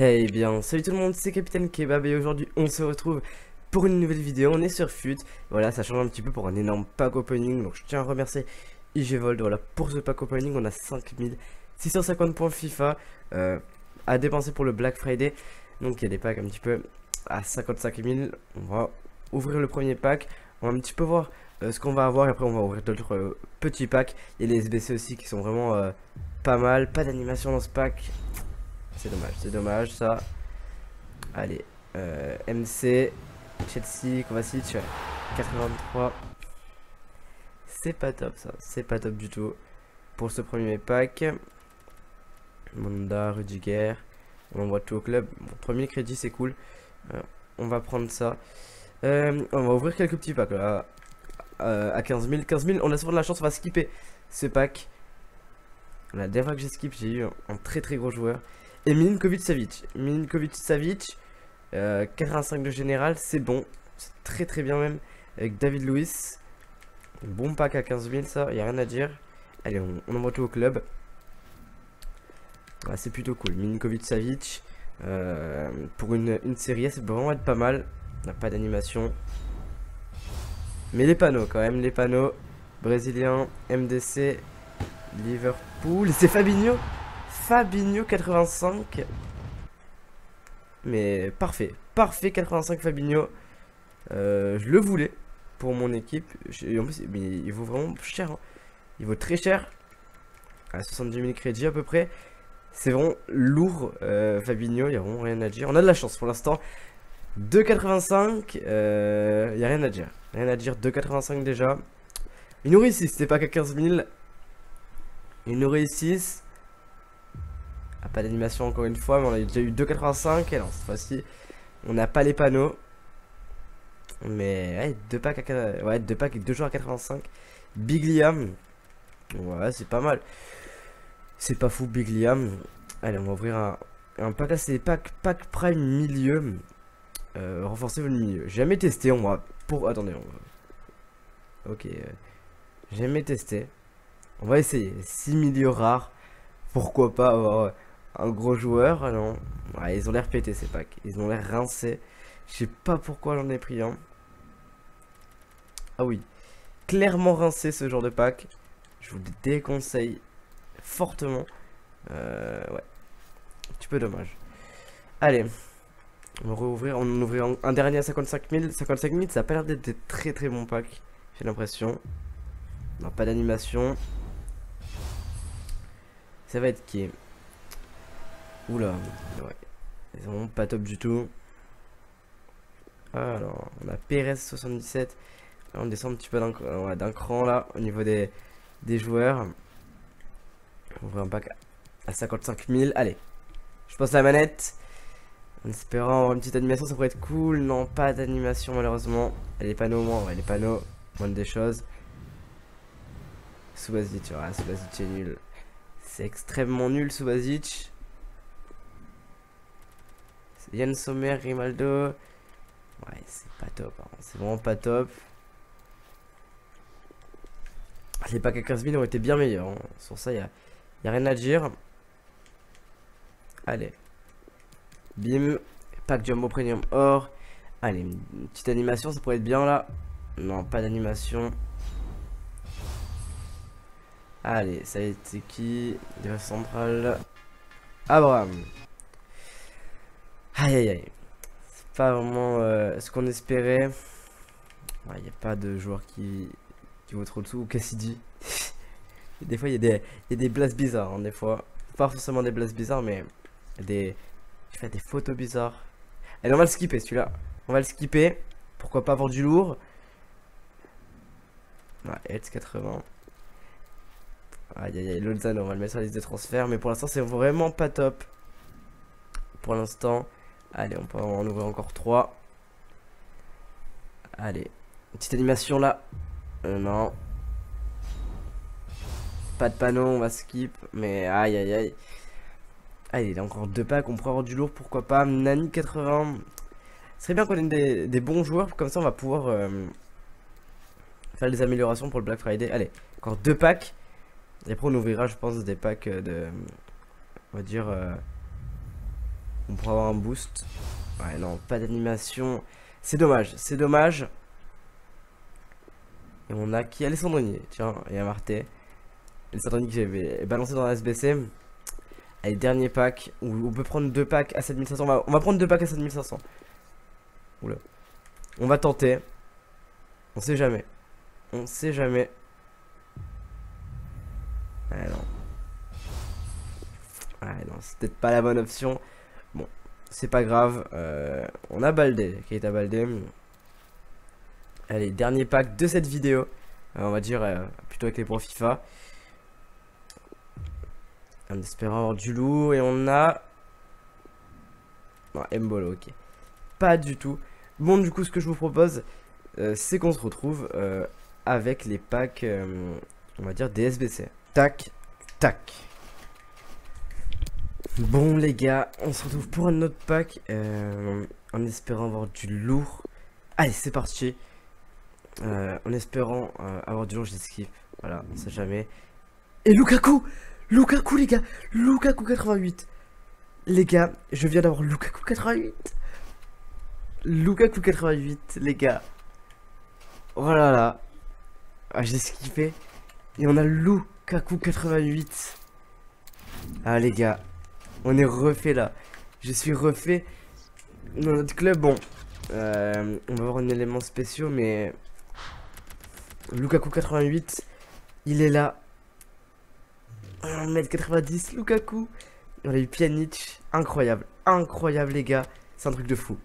Eh bien, salut tout le monde, c'est Capitaine Kebab et aujourd'hui on se retrouve pour une nouvelle vidéo, on est sur FUT. Voilà, ça change un petit peu pour un énorme pack opening, donc je tiens à remercier IG Vold. Voilà, pour ce pack opening on a 5650 points FIFA à dépenser pour le Black Friday. Donc il y a des packs un petit peu à 55 000. On va ouvrir le premier pack, on va un petit peu voir ce qu'on va avoir et après on va ouvrir d'autres petits packs. Il y a les SBC aussi qui sont vraiment pas mal, pas d'animation dans ce pack. C'est dommage ça. Allez, MC, Chelsea, Kovacic, 83. C'est pas top ça, c'est pas top du tout. Pour ce premier pack, Manda, Rudiger, on envoie tout au club. Bon, premier crédit, c'est cool. On va prendre ça. On va ouvrir quelques petits packs là. À 15 000. 15 000, on a souvent de la chance, on va skipper ce pack. La dernière fois que j'ai skip, j'ai eu un très gros joueur. Et Milinkovic-Savic. Milinkovic-Savic, 85 de général, c'est bon. C'est très bien même. Avec David Luiz. Bon pack à 15 000, ça, y a rien à dire. Allez, on envoie tout au club. Ah, c'est plutôt cool. Milinkovic-Savic, pour une série, ça peut vraiment être pas mal. On n'a pas d'animation. Mais les panneaux, quand même, les panneaux. Brésilien, MDC, Liverpool, c'est Fabinho. Fabinho 85. Mais parfait 85 Fabinho. Je le voulais pour mon équipe. En plus, mais il vaut vraiment cher. Hein. Il vaut très cher. À 70 000 crédits à peu près. C'est vraiment lourd Fabinho, il n'y a vraiment rien à dire. On a de la chance pour l'instant. 2,85, il n'y a rien à dire. Rien à dire, 2,85 déjà. Il nous réussit, c'était pas qu'à 15 000. Ils nous réussissent. Ah, pas d'animation encore une fois, mais on a déjà eu 2,85. Et non, cette fois-ci, on n'a pas les panneaux. Mais ouais, 2 packs, ouais, 2 packs et 2 joueurs à 85. Big Liam. Ouais, c'est pas mal. C'est pas fou, Big Liam. Allez, on va ouvrir un pack. Là, c'est des packs prime milieu. Renforcer le milieu. J'ai jamais testé, on va... Pour... Attendez, on va... Ok. J'ai jamais testé. On va essayer, 6 milieux rares, pourquoi pas avoir un gros joueur. Ah non, ouais, ils ont l'air pétés ces packs, ils ont l'air rincés, je sais pas pourquoi j'en ai pris un. Ah oui, clairement rincé ce genre de pack, je vous le déconseille fortement, ouais, un petit peu dommage. Allez, on va rouvrir, on en ouvre un dernier à 55 000, ça a pas l'air d'être des très bons packs, j'ai l'impression. Non, pas d'animation. Ça va être qui? Oula, ouais. C'est vraiment pas top du tout. Alors, on a Perez 77. Là, on descend un petit peu d'un cran là au niveau des joueurs. On ouvre un pack à 55 000. Allez, je passe la manette. En espérant avoir une petite animation, ça pourrait être cool. Non, pas d'animation malheureusement. Les panneaux, moins, ouais, les panneaux, moins des choses. Subašić, ouais, Subašić est nul. C'est extrêmement nul, Subašić. Yann Sommer, Rimaldo. Ouais, c'est pas top. Hein. C'est vraiment pas top. Les packs à 15 000 ont été bien meilleurs. Hein. Sur ça, y a rien à dire. Allez. Bim. Pack Jumbo Premium Or. Allez, une petite animation, ça pourrait être bien là. Non, pas d'animation. Allez, ça a été qui? Défense centrale. Abraham. Aïe aïe aïe. C'est pas vraiment ce qu'on espérait. Il n'y a pas de joueur qui vaut trop dessous. Ou Cassidy. Des fois, il y a des blasts bizarres. Hein, des fois. Pas forcément des blasts bizarres, mais des photos bizarres. Allez, on va le skipper celui-là. On va le skipper. Pourquoi pas avoir du lourd? Ouais, Elz 80. Aïe aïe aïe, Lozano, on va le mettre sur la liste de transfert, mais pour l'instant c'est vraiment pas top. Pour l'instant, allez, on peut en ouvrir encore 3. Allez, une petite animation là. Non. Pas de panneau, on va skip, mais aïe aïe aïe. Allez, il y a encore 2 packs, on pourrait avoir du lourd, pourquoi pas. Nani 80. Ce serait bien qu'on ait des bons joueurs, comme ça on va pouvoir faire des améliorations pour le Black Friday. Allez, encore 2 packs. Et après on ouvrira je pense des packs de, on va dire On pourra avoir un boost. Ouais, non, pas d'animation. C'est dommage, c'est dommage. Et on a qui? Alessandrini, tiens, et à Marté. Alessandrini que j'avais balancé dans la SBC. Allez, dernier pack, où on peut prendre 2 packs à 7500. On va prendre 2 packs à 7500. Oula. On va tenter. On sait jamais. On sait jamais. Ah non. Ah non, c'est peut-être pas la bonne option. Bon, c'est pas grave. On a Baldé. Qui est à Baldé. Allez, dernier pack de cette vidéo. On va dire plutôt avec les points FIFA. En espérant avoir du lourd. Et on a. Non, Mbolo, ok. Pas du tout. Bon, du coup, ce que je vous propose, c'est qu'on se retrouve avec les packs, on va dire, des SBC. Tac, tac. Bon, les gars, on se retrouve pour un autre pack, en espérant avoir du lourd. Allez, c'est parti. En espérant avoir du lourd, je skip. Voilà, on sait jamais. Et Lukaku! Lukaku, les gars! Lukaku 88. Les gars, je viens d'avoir Lukaku 88. Lukaku 88, les gars. Oh là là. Ah, je l'ai skippé. Et on a Lukaku 88. Ah, les gars. On est refait là. Je suis refait dans notre club. Bon. On va avoir un élément spécial, mais. Lukaku 88. Il est là. 1m90. Lukaku. On a eu Pjanic. Incroyable. Incroyable, les gars. C'est un truc de fou.